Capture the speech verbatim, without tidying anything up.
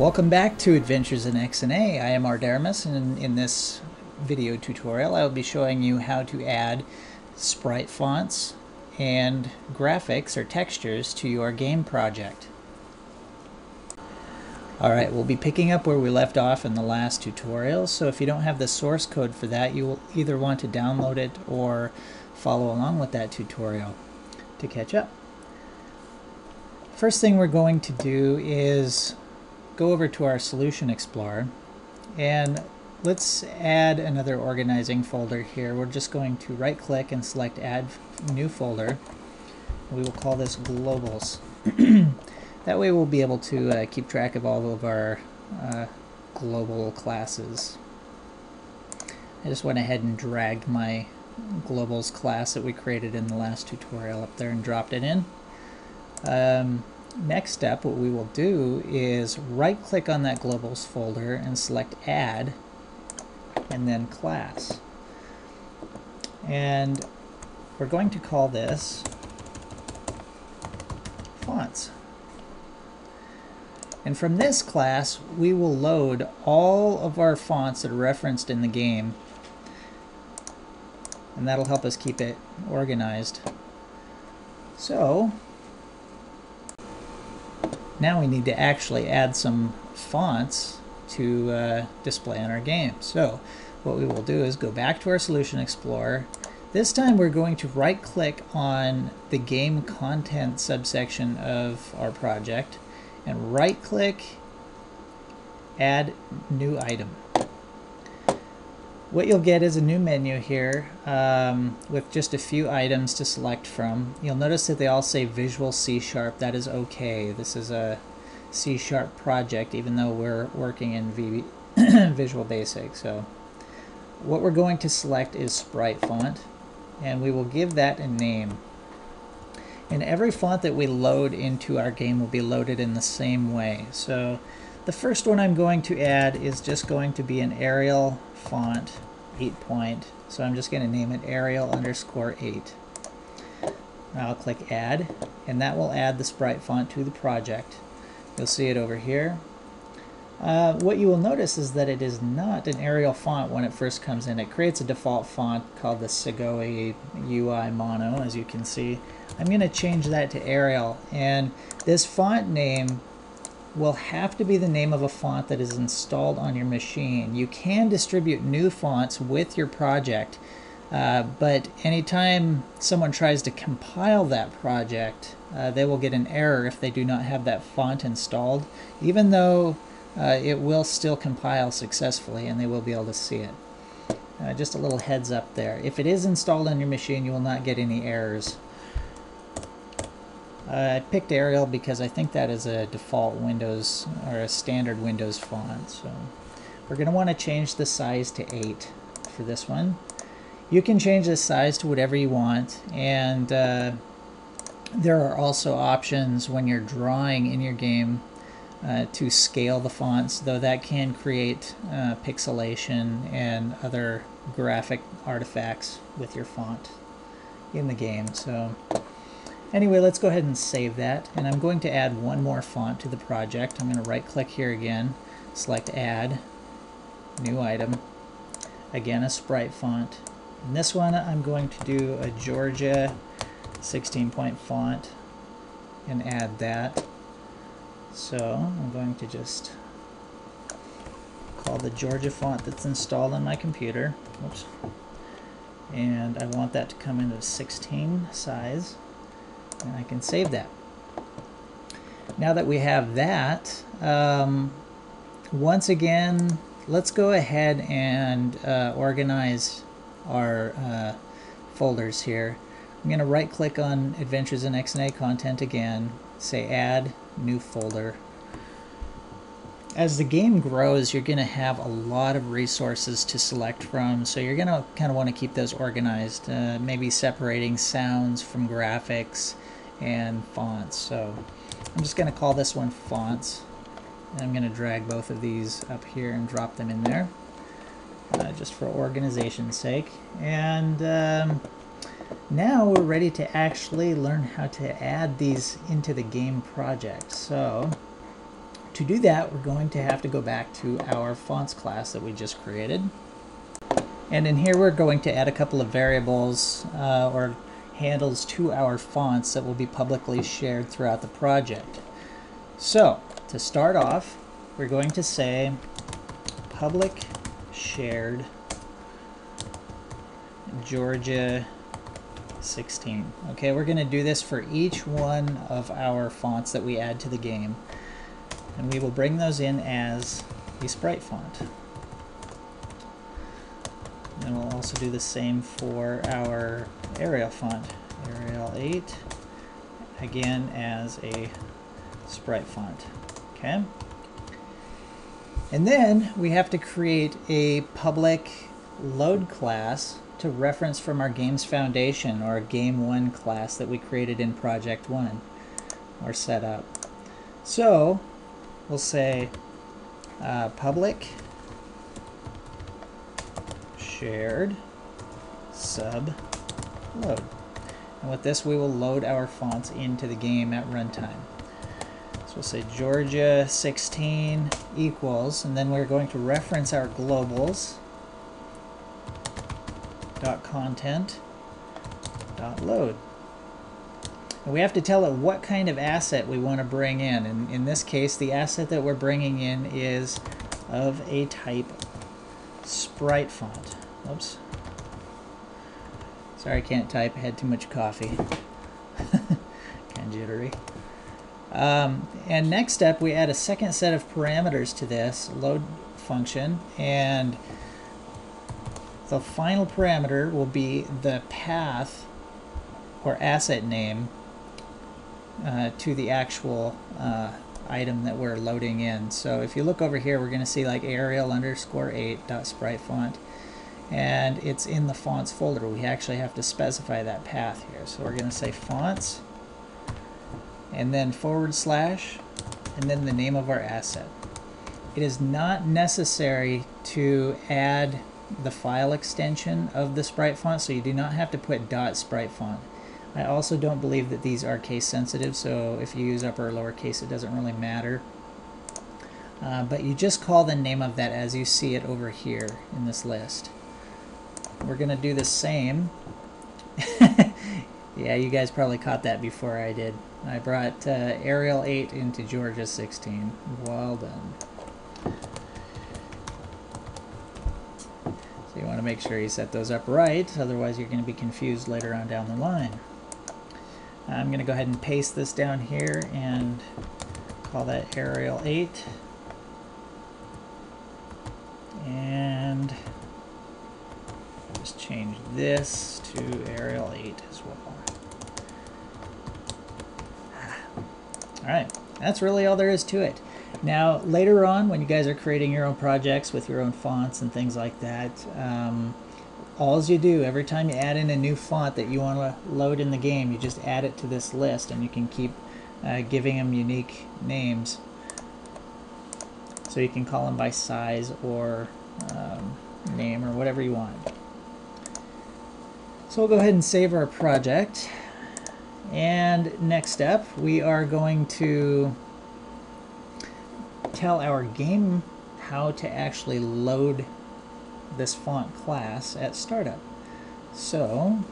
Welcome back to Adventures in X N A. I am Aardaerimus, and in, in this video tutorial I will be showing you how to add sprite fonts and graphics or textures to your game project. Alright, we'll be picking up where we left off in the last tutorial, so if you don't have the source code for that, you will either want to download it or follow along with that tutorial to catch up. First thing we're going to do is go over to our Solution Explorer, and let's add another organizing folder here. We're just going to right-click and select Add New Folder. We will call this Globals. That way we'll be able to uh, keep track of all of our uh, global classes. I just went ahead and dragged my Globals class that we created in the last tutorial up there and dropped it in. Um, Next step, what we will do is right-click on that Globals folder and select Add, and then Class. And we're going to call this Fonts. And from this class, we will load all of our fonts that are referenced in the game, and that'll help us keep it organized. So now we need to actually add some fonts to uh, display in our game. So what we will do is go back to our Solution Explorer. This time we're going to right-click on the game content subsection of our project and right-click, add new item. What you'll get is a new menu here um, with just a few items to select from. You'll notice that they all say Visual C Sharp. That is okay. This is a C Sharp project, even though we're working in v Visual Basic. So what we're going to select is Sprite Font, and we will give that a name. And every font that we load into our game will be loaded in the same way. So the first one I'm going to add is just going to be an Arial font, eight point, so I'm just going to name it Arial underscore eight. I'll click Add, and that will add the sprite font to the project. You'll see it over here. Uh, what you will notice is that it is not an Arial font when it first comes in. It creates a default font called the Segoe U I Mono, as you can see. I'm going to change that to Arial, and this font name will have to be the name of a font that is installed on your machine. You can distribute new fonts with your project, uh, but anytime someone tries to compile that project, uh, they will get an error if they do not have that font installed, even though uh, it will still compile successfully and they will be able to see it. Uh, just a little heads up there. If it is installed on your machine, you will not get any errors. Uh, I picked Arial because I think that is a default Windows or a standard Windows font. So we're going to want to change the size to eight for this one. You can change the size to whatever you want, and uh, there are also options when you're drawing in your game uh, to scale the fonts, though that can create uh, pixelation and other graphic artifacts with your font in the game. So anyway, let's go ahead and save that, and I'm going to add one more font to the project. I'm going to right-click here again, select Add, New Item, again a sprite font. And this one I'm going to do a Georgia sixteen point font and add that. So I'm going to just call the Georgia font that's installed on my computer. Oops. And I want that to come into sixteen size. And I can save that. Now that we have that, um, once again, let's go ahead and uh, organize our uh, folders here. I'm going to right-click on Adventures in X N A content again, say Add New Folder. As the game grows, you're going to have a lot of resources to select from, so you're going to kind of want to keep those organized, uh, maybe separating sounds from graphics and fonts. So I'm just going to call this one Fonts, and I'm going to drag both of these up here and drop them in there uh, just for organization's sake. And um, now we're ready to actually learn how to add these into the game project. So To do that, we're going to have to go back to our fonts class that we just created. And in here, we're going to add a couple of variables uh, or handles to our fonts that will be publicly shared throughout the project. So to start off, we're going to say public shared Georgia sixteen. Okay, we're going to do this for each one of our fonts that we add to the game. And we will bring those in as a sprite font. And we'll also do the same for our Arial font, Arial eight, again as a sprite font. Okay. And then we have to create a public load class to reference from our game's foundation, or a game one class that we created in project one or set up. So we'll say uh, public shared sub load. And with this, we will load our fonts into the game at runtime. So we'll say Georgia sixteen equals, and then we're going to reference our globals dot content dot load. And we have to tell it what kind of asset we want to bring in. And in this case, the asset that we're bringing in is of a type sprite font. Oops. Sorry, I can't type. I had too much coffee. Kind of jittery. Um, and next up, we add a second set of parameters to this load function, and the final parameter will be the path or asset name uh, to the actual uh, item that we're loading in. So if you look over here, we're going to see like Arial underscore eight dot sprite font, and it's in the fonts folder. We actually have to specify that path here. So we're going to say fonts, and then forward slash, and then the name of our asset. It is not necessary to add the file extension of the sprite font, so you do not have to put dot sprite font. I also don't believe that these are case sensitive, so if you use upper or lower case, it doesn't really matter. Uh, but you just call the name of that as you see it over here in this list. We're going to do the same. Yeah, you guys probably caught that before I did. I brought uh, Arial eight into Georgia sixteen. Well done. So you want to make sure you set those up right, otherwise you're going to be confused later on down the line. I'm going to go ahead and paste this down here and call that Arial eight. And just change this to Arial eight as well. Alright, that's really all there is to it. Now, later on, when you guys are creating your own projects with your own fonts and things like that, um, all you do, every time you add in a new font that you want to load in the game, you just add it to this list, and you can keep uh, giving them unique names. So you can call them by size or um, name or whatever you want. So we'll go ahead and save our project. And next up, we are going to tell our game how to actually load this font class at startup. So